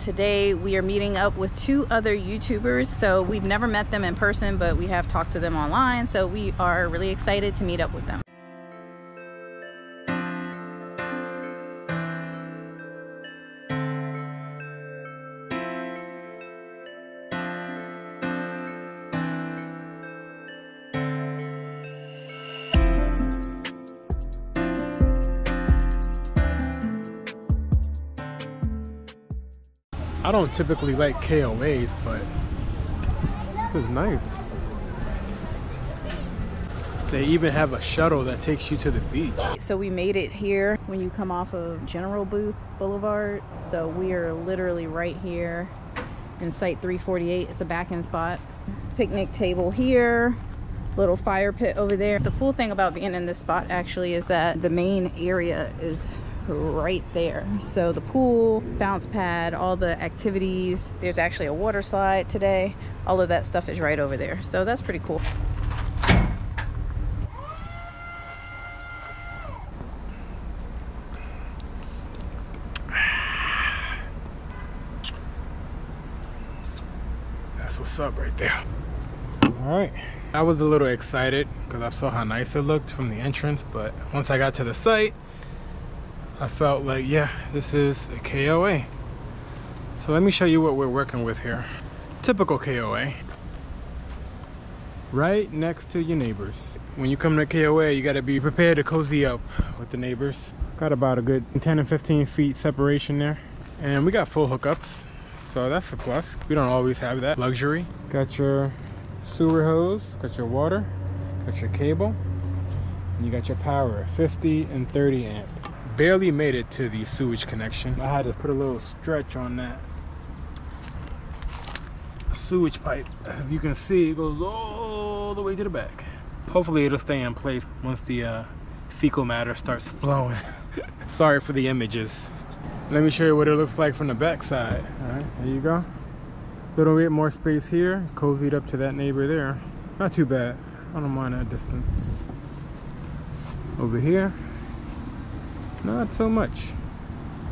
Today we are meeting up with two other YouTubers. So we've never met them in person, but we have talked to them online. So we are really excited to meet up with them. I don't typically like KOAs, but this is nice. They even have a shuttle that takes you to the beach. So we made it here when you come off of General Booth Boulevard. So we are literally right here in Site 348. It's a back-end spot. Picnic table here, little fire pit over there. The cool thing about being in this spot actually is that the main area is right there. So the pool, bounce pad, all the activities, there's actually a water slide today. All of that stuff is right over there. So that's pretty cool. That's what's up right there. All right, I was a little excited because I saw how nice it looked from the entrance, but once I got to the site, I felt like, yeah, this is a KOA. So let me show you what we're working with here. Typical KOA. Right next to your neighbors. When you come to KOA, you gotta be prepared to cozy up with the neighbors. Got about a good 10 and 15 feet separation there. And we got full hookups, so that's a plus. We don't always have that luxury. Got your sewer hose, got your water, got your cable, and you got your power, 50 and 30 amp. Barely made it to the sewage connection. I had to put a little stretch on that sewage pipe. As you can see, it goes all the way to the back. Hopefully it'll stay in place once the fecal matter starts flowing. Sorry for the images. Let me show you what it looks like from the back side. All right, there you go. A little bit more space here, cozied up to that neighbor there. Not too bad, I don't mind that distance. Over here, not so much.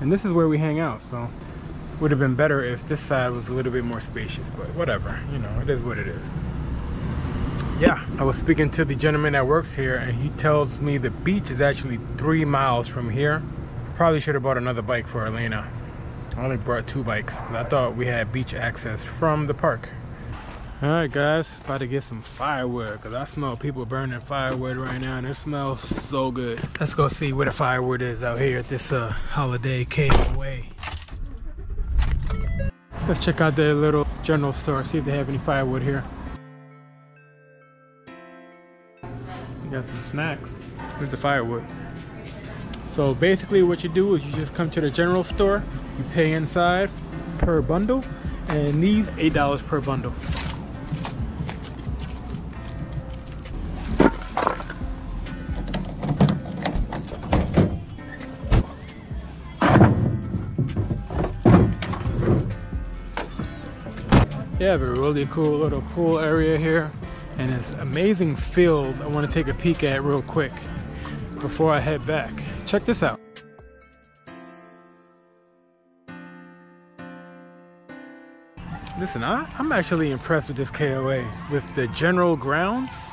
And this is where we hang out, so would have been better if this side was a little bit more spacious, but whatever, you know, it is what it is. Yeah, I was speaking to the gentleman that works here, and he tells me the beach is actually 3 miles from here. Probably should have bought another bike for Elena. I only brought 2 bikes because I thought we had beach access from the park. All right guys, about to get some firewood because I smell people burning firewood right now and it smells so good. Let's go see where the firewood is out here at this Holiday KOA. Let's check out their little general store, see if they have any firewood here. We got some snacks. Here's the firewood. So basically what you do is you just come to the general store, you pay inside per bundle, and these $8 per bundle. They have a really cool little pool area here and this amazing field I want to take a peek at real quick before I head back. Check this out. Listen, I'm actually impressed with this KOA, with the general grounds.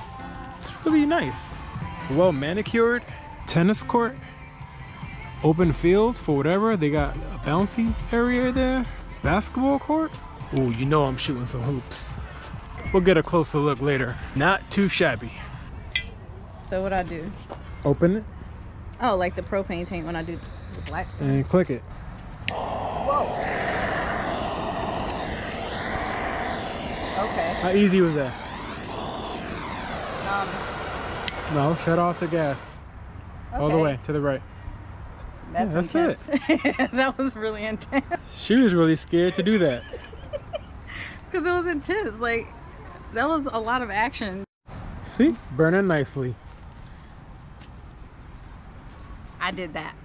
It's really nice. It's well manicured, tennis court, open field for whatever. They got a bouncy area there, basketball court. Ooh, you know I'm shooting some hoops. We'll get a closer look later. Not too shabby. So what I do? Open it. Oh, like the propane tank when I do the black. And click it. Whoa. Okay. How easy was that? No, shut off the gas. Okay. All the way to the right. That's intense. It. That was really intense. She was really scared to do that. Because it was intense, like that was a lot of action. See, burning nicely. I did that.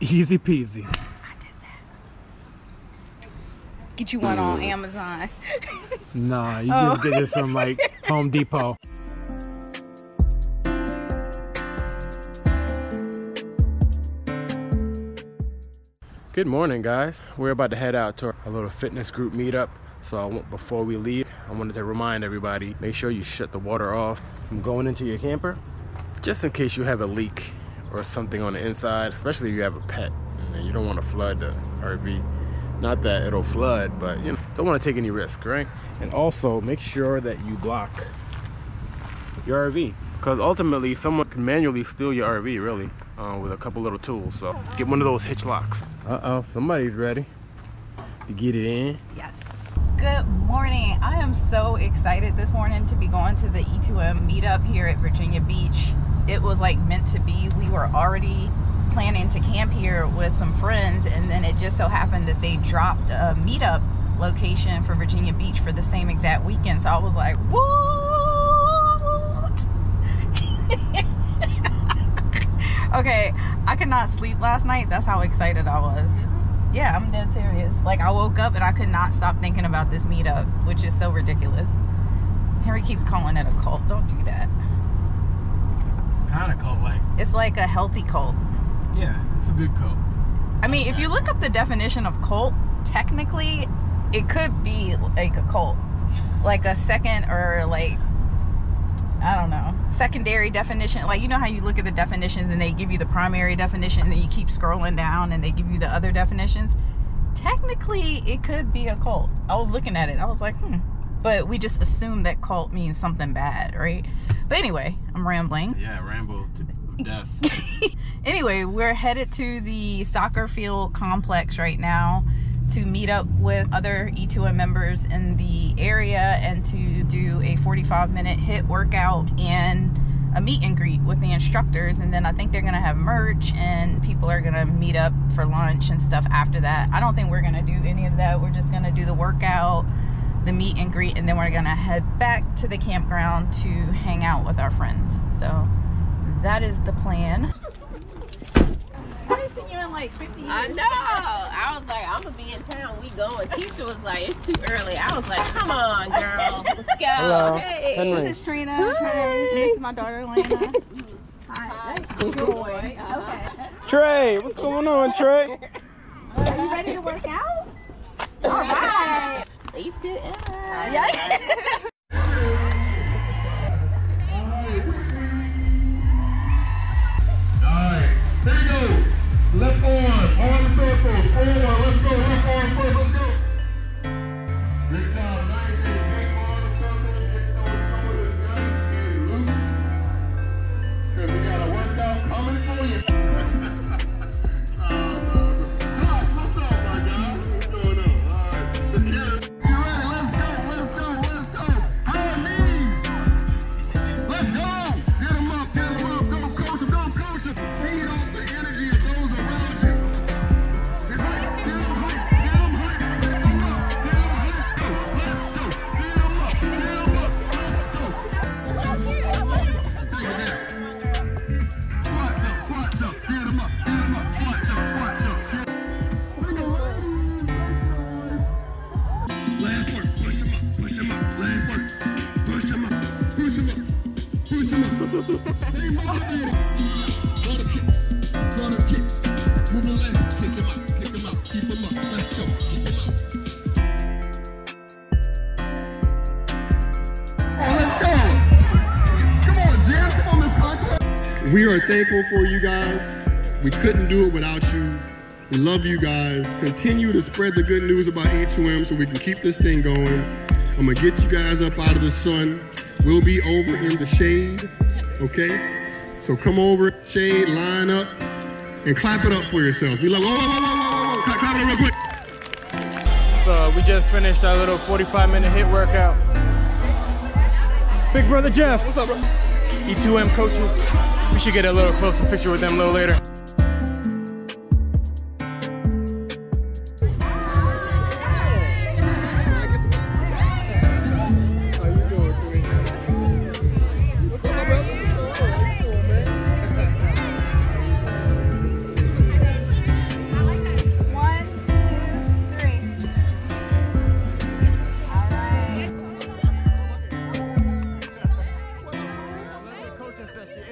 Easy peasy. I did that. Get you one on Amazon. Nah, you just did this from like Home Depot. Good morning, guys. We're about to head out to a little fitness group meetup. So before we leave, I wanted to remind everybody, make sure you shut the water off from going into your camper, just in case you have a leak or something on the inside, especially if you have a pet. You don't want to flood the RV. Not that it'll flood, but you know, don't want to take any risk, right? And also make sure that you block your RV, because ultimately someone can manually steal your RV, really, with a couple little tools. So get one of those hitch locks. Uh-oh, somebody's ready to get it in. Yes. Good morning. I am so excited this morning to be going to the E2M meetup here at Virginia Beach. It was like meant to be. We were already planning to camp here with some friends, and then it just so happened that they dropped a meetup location for Virginia Beach for the same exact weekend. So I was like, what? Okay, I could not sleep last night. That's how excited I was. Yeah, I'm dead serious. Like, I woke up and I could not stop thinking about this meetup, which is so ridiculous. Henry keeps calling it a cult. Don't do that. It's kind of cult-like. It's like a healthy cult. Yeah, it's a good cult. I mean, if you look up the definition of cult, technically, it could be like a cult. Like a second or like, I don't know, secondary definition. Like, you know how you look at the definitions and they give you the primary definition and then you keep scrolling down and they give you the other definitions? Technically, it could be a cult. I was looking at it. I was like, But we just assume that cult means something bad, right? But anyway, I'm rambling. Yeah, ramble to death. Anyway, we're headed to the soccer field complex right now to meet up with other E2M members in the area and to do a 45-minute HIIT workout and a meet and greet with the instructors. And then I think they're gonna have merch and people are gonna meet up for lunch and stuff after that. I don't think we're gonna do any of that. We're just gonna do the workout, the meet and greet, and then we're gonna head back to the campground to hang out with our friends. So that is the plan. I haven't seen you in like 50 years. I know. I was like, I'm gonna be in town. We going. Keisha was like, it's too early. I was like, come on, girl. Let's go. Hello. Hey. Henry. This is Trina. Hi. This is my daughter, Lana. Hi. That's your boy. Okay. Trey, what's going on, Trey? Are you ready to work out? All right. E2M. Yeah. Left arm, arm circles, forward, let's go, left arm first, let's go. Good job, nice and big arm circles, get those shoulders nice and loose. Cause we got a workout coming for you. Josh, what's up, my guy? What's going on? Alright, let's get it. You ready? Let's go, let's go, let's go. High knees. Let's go. Get them up, go coach them, go coach them. Feed off the energy. We are thankful for you guys. We couldn't do it without you. We love you guys. Continue to spread the good news about E2M so we can keep this thing going. I'm gonna get you guys up out of the sun. We'll be over in the shade, okay? So come over, shade, line up, and clap it up for yourself. We love, whoa, whoa, whoa, whoa, whoa, clap, clap it up real quick. So we just finished our little 45-minute HIIT workout. Big brother Jeff. What's up, bro? E2M coaching. We should get a little closer picture with them a little later. How you doing, sweetie? What's up, brother? I like that. 1, 2, 3. All right. Coaching session.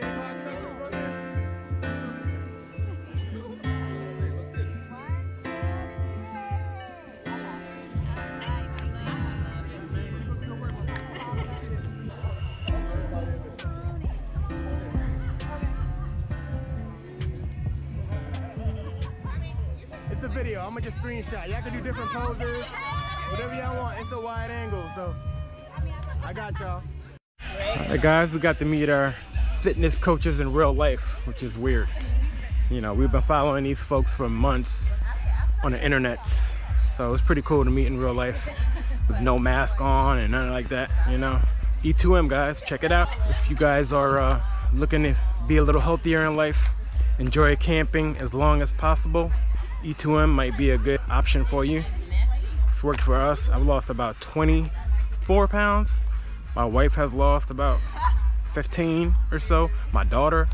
video. I'm gonna just screenshot. Y'all can do different poses, whatever y'all want. It's a wide angle, so I got y'all. Hey guys, we got to meet our fitness coaches in real life, which is weird. You know, we've been following these folks for months on the internets, so it's pretty cool to meet in real life with no mask on and nothing like that, you know. E2M guys, check it out. If you guys are looking to be a little healthier in life, enjoy camping as long as possible, E2M might be a good option for you. It's worked for us. I've lost about 24 pounds. My wife has lost about 15 or so. My daughter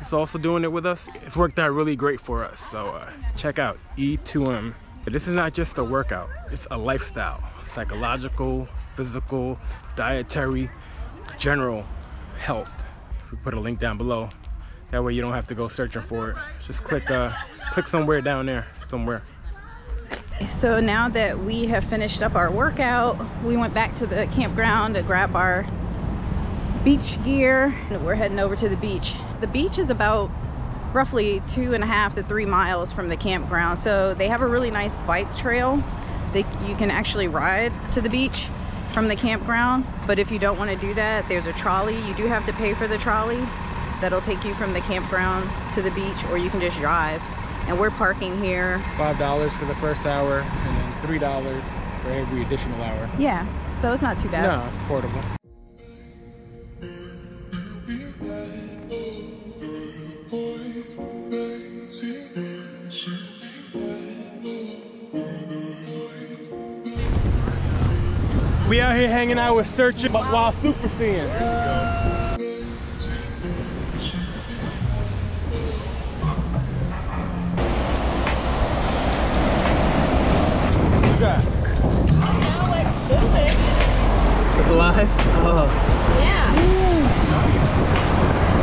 is also doing it with us. It's worked out really great for us. So check out E2M. But this is not just a workout, it's a lifestyle. Psychological, physical, dietary, general health. We put a link down below. That way you don't have to go searching for it. Just click click somewhere down there, somewhere. So now that we have finished up our workout, we went back to the campground to grab our beach gear. We're heading over to the beach. The beach is about roughly 2.5 to 3 miles from the campground. So they have a really nice bike trail that you can actually ride to the beach from the campground. But if you don't want to do that, there's a trolley. You do have to pay for the trolley. That'll take you from the campground to the beach, or you can just drive. And we're parking here. $5 for the first hour, and then $3 for every additional hour. Yeah, so it's not too bad. No, it's affordable. We out here hanging out with Searching While Super C'ing.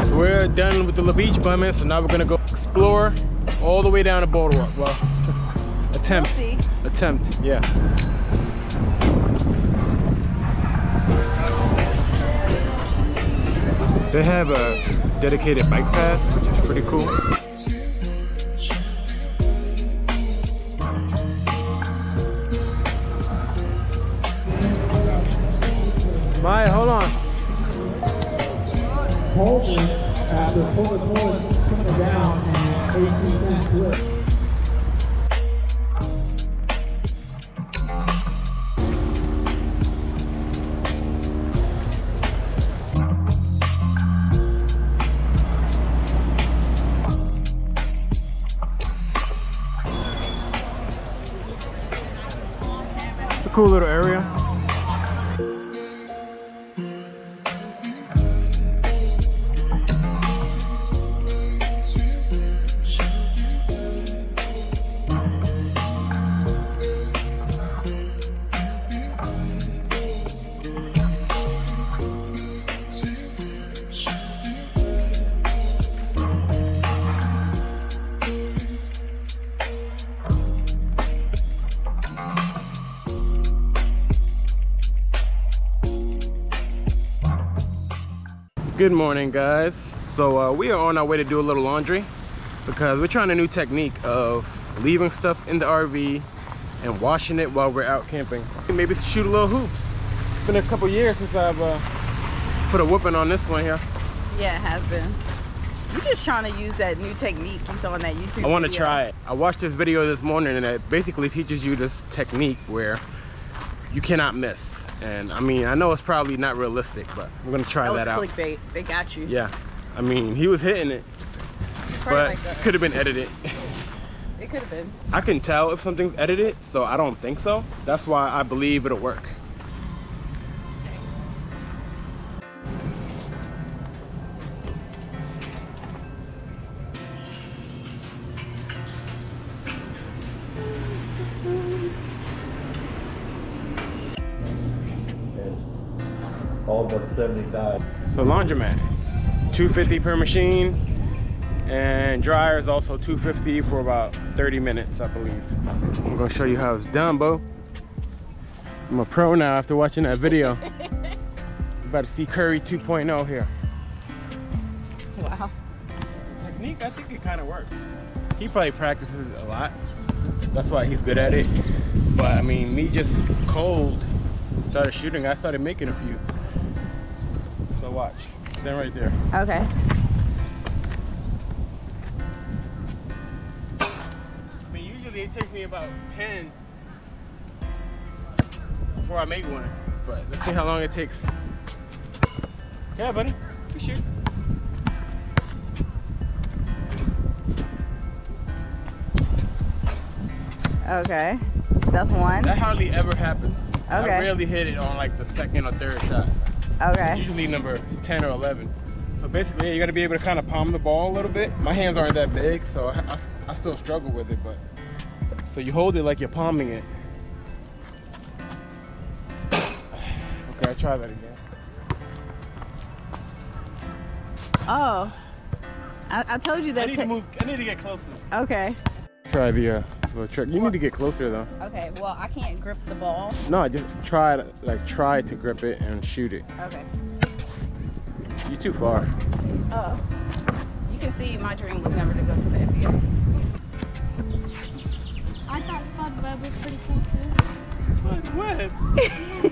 So we're done with the La Beach Bummin', so now we're gonna go explore all the way down to Boardwalk. Well, attempt, yeah. They have a dedicated bike path, which is pretty cool. Maya, hold on. It's a cool little area. Good morning guys. So we are on our way to do a little laundry because we're trying a new technique of leaving stuff in the RV and washing it while we're out camping. Maybe shoot a little hoops. It's been a couple years since I've put a whooping on this one here. Yeah, it has been. You're just trying to use that new technique you saw on that YouTube video. I want to try it. I watched this video this morning and it basically teaches you this technique where you cannot miss. And I mean, I know it's probably not realistic, but we're gonna try that out. That was clickbait. They got you. Yeah, I mean, he was hitting it, but it could have been edited. It could have been. I can tell if something's edited, so I don't think so. That's why I believe it'll work. All but 75. So laundromat, $2.50 per machine, and dryer is also $2.50 for about 30 minutes, I believe. I'm gonna show you how it's done, Bo. I'm a pro now after watching that video. You're about to see Curry 2.0 here. Wow. The technique, I think it kind of works. He probably practices it a lot. That's why he's good at it. But I mean, me just cold started shooting. I started making a few. So watch. Stand right there. Okay. I mean, usually it takes me about 10 before I make one. But let's see how long it takes. Yeah, buddy. We shoot. Okay, that's one. That hardly ever happens. Okay. I rarely hit it on like the second or third shot. Okay. It's usually number 10 or 11. So basically, you got to be able to kind of palm the ball a little bit. My hands aren't that big, so I still struggle with it. But so you hold it like you're palming it. Okay, I try that again. Oh, I told you that. I need to move. I need to get closer. Okay. Try the. Trick. You need to get closer though. Okay, well I can't grip the ball. No, I just try to grip it and shoot it. Okay. You're too far. Oh. You can see my dream was never to go to the NBA. I thought Spud Webb was pretty cool too. Spud Webb?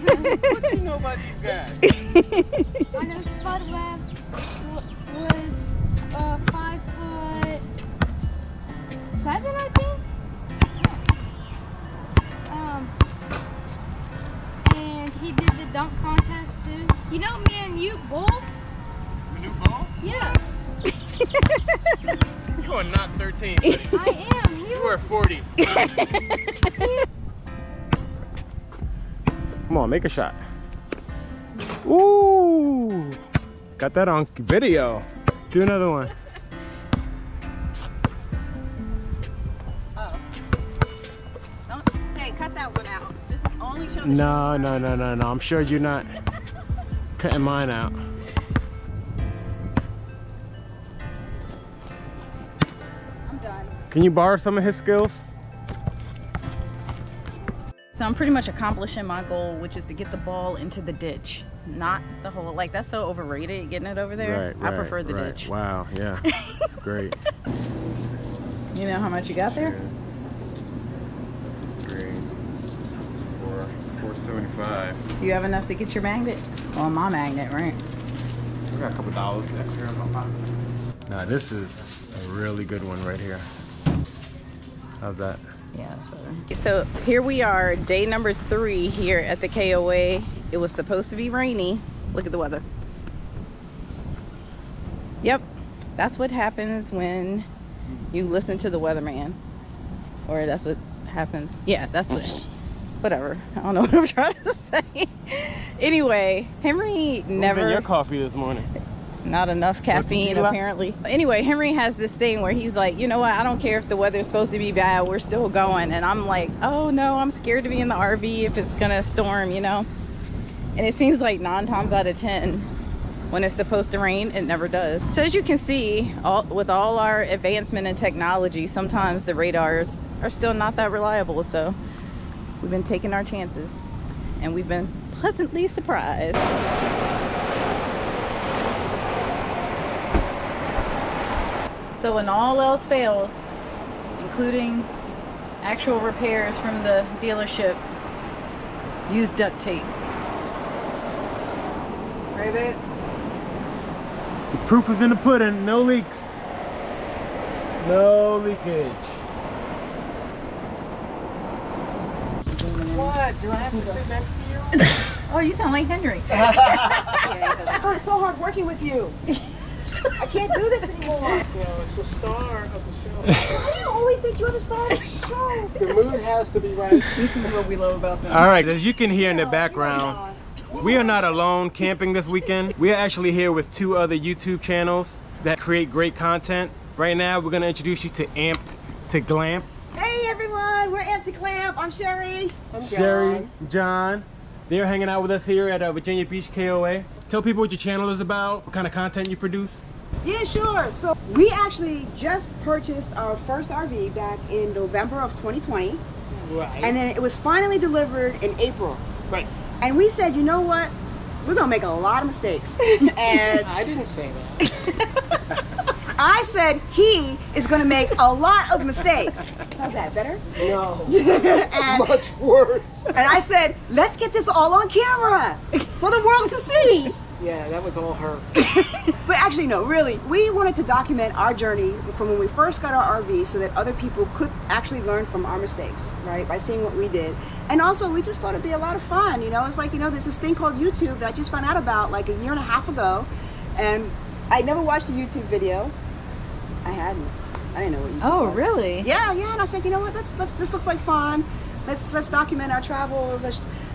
What do you know about these guys? I know Spud Webb was 5'7", I think. He did the dunk contest too. You know me and you bowl? You bowl? Yeah. You are not 13. Buddy. I am. You are 40. Come on, make a shot. Ooh. Got that on video. Do another one. Oh. Hey, cut that one out. No, I'm sure you're not cutting mine out. I'm done. Can you borrow some of his skills? So I'm pretty much accomplishing my goal, which is to get the ball into the ditch, not the hole. Like, that's so overrated, getting it over there. Right, I prefer the ditch. Wow, yeah. Great. You know how much you got there? 75. Do you have enough to get your magnet? Well, my magnet, right? I got a couple dollars extra in my pocket. Now this is a really good one right here. How's that? Yeah, that's better. So here we are, day number 3 here at the KOA. It was supposed to be rainy. Look at the weather. Yep, that's what happens when you listen to the weatherman. Or that's what happens. Yeah, that's what happens. Whatever, I don't know what I'm trying to say. Anyway, Henry never... What was in your coffee this morning? Not enough caffeine, apparently. Anyway, Henry has this thing where he's like, you know what, I don't care if the weather's supposed to be bad, we're still going. And I'm like, oh no, I'm scared to be in the RV if it's gonna storm, you know? And it seems like 9 times out of 10, when it's supposed to rain, it never does. So as you can see, with all our advancement in technology, sometimes the radars are still not that reliable, so. We've been taking our chances, and we've been pleasantly surprised. So when all else fails, including actual repairs from the dealership, use duct tape. Right, babe? The proof is in the pudding. No leaks. No leakage. What? Do I have to sit next to you? Oh, you sound like Henry. I'm so hard working with you. I can't do this anymore. You know, it's the star of the show. Why do you always think you're the star of the show? The mood has to be right. This is what we love about them. All right, as you can hear in the background, we are not alone camping this weekend. We are actually here with 2 other YouTube channels that create great content. Right now, we're going to introduce you to Amped to Glamp. Hey everyone, we're Amped to Glamp. I'm Sherry. I'm John. Sherry, John. They're hanging out with us here at Virginia Beach KOA. Tell people what your channel is about, what kind of content you produce. Yeah, sure. So we actually just purchased our first RV back in November of 2020. Right. And then it was finally delivered in April. Right. And we said, you know what? We're going to make a lot of mistakes. And I didn't say that. I said he is going to make a lot of mistakes. How's that, better? No. Much worse. And I said, let's get this all on camera for the world to see. Yeah, that was all her. But actually, no, really, we wanted to document our journey from when we first got our RV so that other people could actually learn from our mistakes, right, by seeing what we did. And also, we just thought it'd be a lot of fun, you know? It's like, you know, there's this thing called YouTube that I just found out about like a year and a half ago, and I never watched a YouTube video. I hadn't. I didn't know what YouTube was. Oh, really? Yeah, yeah, and I said, you know what, this looks like fun. Let's document our travels.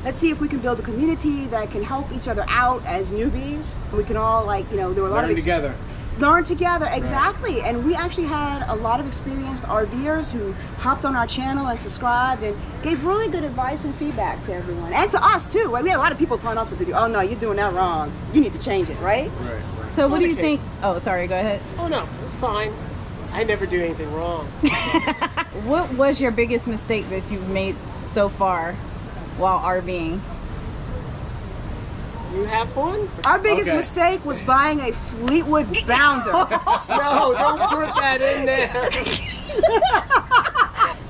Let's see if we can build a community that can help each other out as newbies. We can all, like, you know, there were a lot of together. Learn together, exactly. Right. And we actually had a lot of experienced RVers who hopped on our channel and subscribed and gave really good advice and feedback to everyone. And to us, too. Right? We had a lot of people telling us what to do. Oh, no, you're doing that wrong. You need to change it, right? Right, right. So what do you think? Oh, sorry, go ahead. Oh, no, it's fine. I never do anything wrong. What was your biggest mistake that you've made so far while RVing? You have one? Our biggest mistake was buying a Fleetwood Bounder. No, don't put that in there.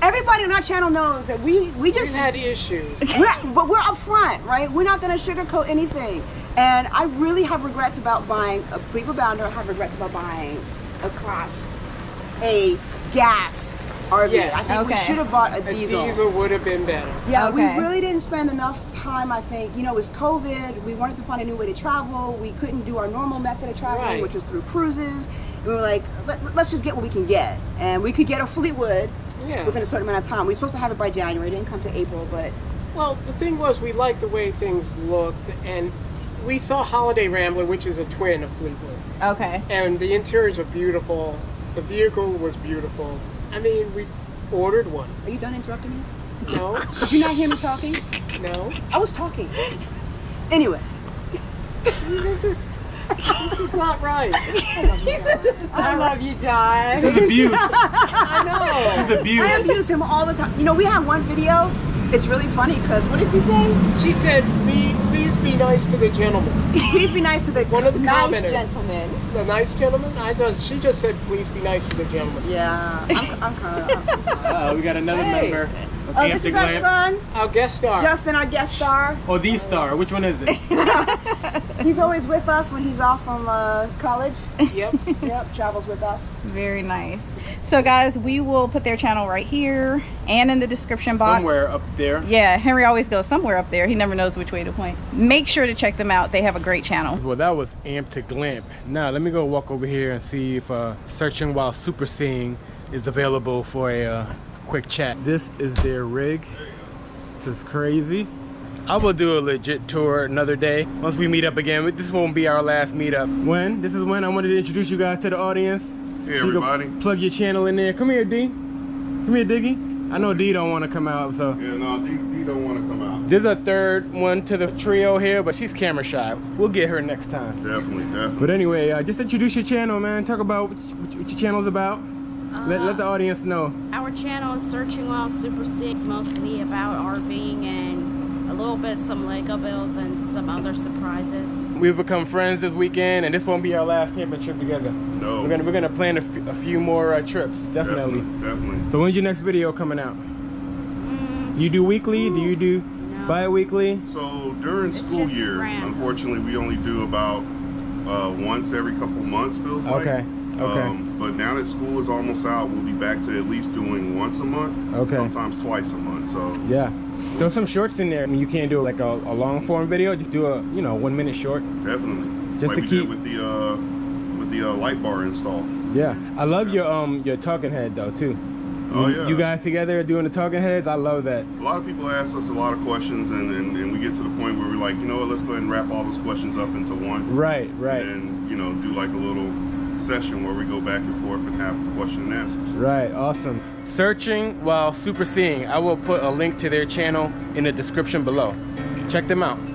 Everybody on our channel knows that we just had issues. But we're upfront, right? We're not going to sugarcoat anything. And I really have regrets about buying a Fleetwood Bounder. I have regrets about buying a Class A gas RV. Yes. I think we should have bought a diesel. A diesel would have been better. Yeah, we really didn't spend enough time, I think. You know, it was COVID. We wanted to find a new way to travel. We couldn't do our normal method of traveling, which was through cruises. And we were like, let's just get what we can get. And we could get a Fleetwood within a certain amount of time. We were supposed to have it by January. It didn't come to April, but... Well, the thing was, we liked the way things looked, and we saw Holiday Rambler, which is a twin of Fleetwood. Okay. And the interiors are beautiful. The vehicle was beautiful. I mean, we ordered one. Are you done interrupting me? No. Did you not hear me talking? No. I was talking. Anyway. This is not right. I love you, John. This is abuse. I know. This is abuse. I abuse him all the time. You know, we have one video. It's really funny because what did she say? She said, please be nice to the gentleman. Please be nice to the nice gentleman. The nice gentleman? She just said, please be nice to the gentleman. Yeah, I'm kind of. Uh-oh, we got another member. Oh, this is our son. Our guest star. Justin, our guest star. Oh, the star. Which one is it? He's always with us when he's off from college. Yep. Yep, travels with us. Very nice. So guys, we will put their channel right here and in the description box. Somewhere up there. Yeah, Henry always goes somewhere up there. He never knows which way to point. Make sure to check them out. They have a great channel. Well, that was Amped to Glamp. Now, let me go walk over here and see if Searching While Super C'ing is available for a quick chat. This is their rig. This is crazy. I will do a legit tour another day. Once we meet up again, this won't be our last meetup. This is when I wanted to introduce you guys to the audience. Hey, everybody. You plug your channel in there. Come here, D. Come here, Diggy. I know D don't want to come out, so. Yeah, no, D don't want to come out. There's a third one to the trio here, but she's camera shy. We'll get her next time. Definitely, definitely. But anyway, just introduce your channel, man. Talk about what your channel's about. Let the audience know. Our channel is Searching While Super C'ing. It's mostly about RVing and a little bit some Lego builds and some other surprises. We've become friends this weekend, and this won't be our last camping trip together. No. We're gonna plan a few more trips, definitely. Definitely. So when's your next video coming out? You do weekly? Do you do bi-weekly? So during school year, unfortunately, we only do about once every couple months, feels like. Okay. But now that school is almost out, we'll be back to at least doing once a month, sometimes twice a month. So yeah, throw some shorts in there. I mean, you can't do like a long form video. Just do a 1 minute short. Definitely. Just like to keep with the light bar install. Yeah, I love your talking head though too. Oh yeah. You guys together doing the talking heads. I love that. A lot of people ask us a lot of questions, and we get to the point where we're like, you know what, let's go ahead and wrap all those questions up into one. Right. Right. And do like a little session where we go back and forth and have question and answers. Right, awesome. Searching While Super C'ing. I will put a link to their channel in the description below. Check them out.